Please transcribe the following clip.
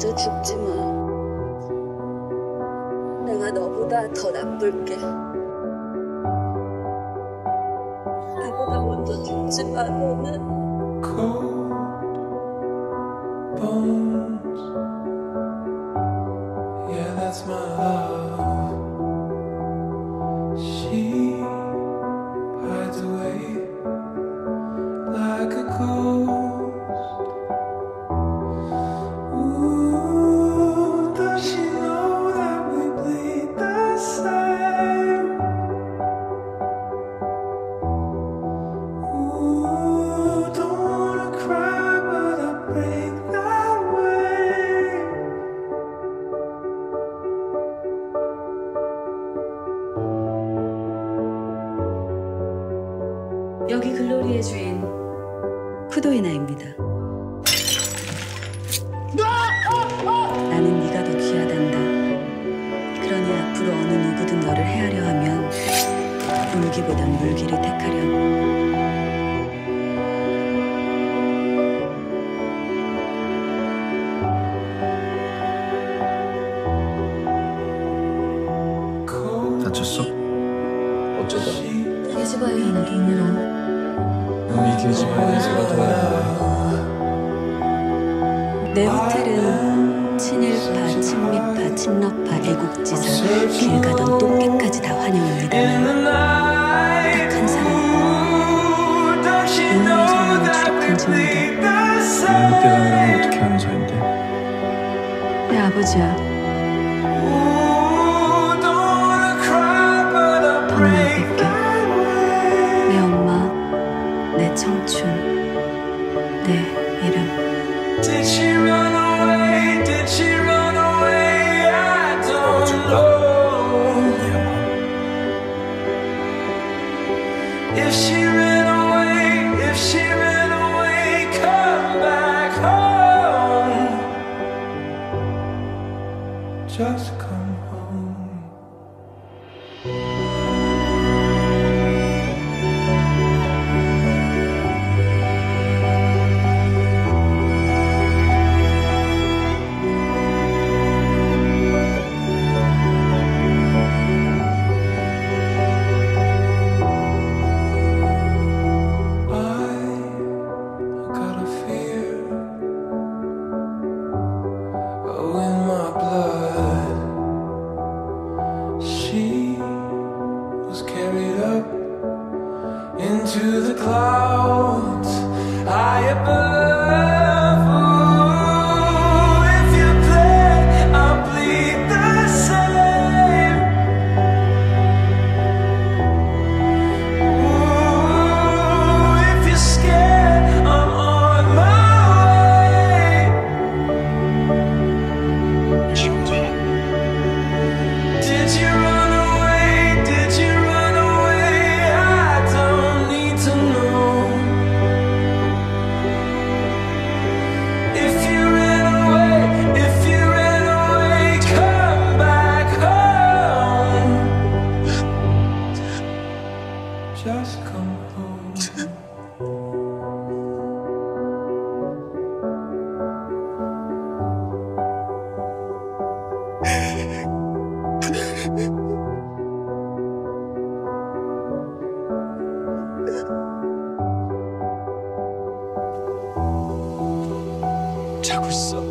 먼저 죽지 마. 내가 너보다 더 나쁠게. 나보다 먼저 죽지 마, 너는. Cold bones, yeah, that's my love. She hides away like a ghost. Ooh, does she know that we bleed the same? Ooh, don't. 여기 글로리의 주인 쿠도이나입니다. 나는 네가 더 귀하단다. 그러니 앞으로 어느 누구든 너를 헤아려 하면 울기보단 물기를 택하렴. 다쳤어? 어쩌다? 돼지바위 행동이랑 우리 돼지바위에서가 도와야. 내 호텔은 친일파, 친미파, 친러파, 애국지사, 길 가던 똥개까지 다 환영합니다만 딱 한 사람, 인류의 삶을 추락한 친구다. 인류 대단이라면 어떻게 하는 사이인데? 내 아버지야. 청춘, 내 이름. Did she run away? Did she run away? I don't know. If she ran away, if she ran away, come back home. Just come home. Into the clouds, high above. Ooh, if you play, I'll bleed the same. Ooh, if you're scared, I'm on my way. Did you run away? Did you? Just come home. 자고 있어.